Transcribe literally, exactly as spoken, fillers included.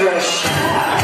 English.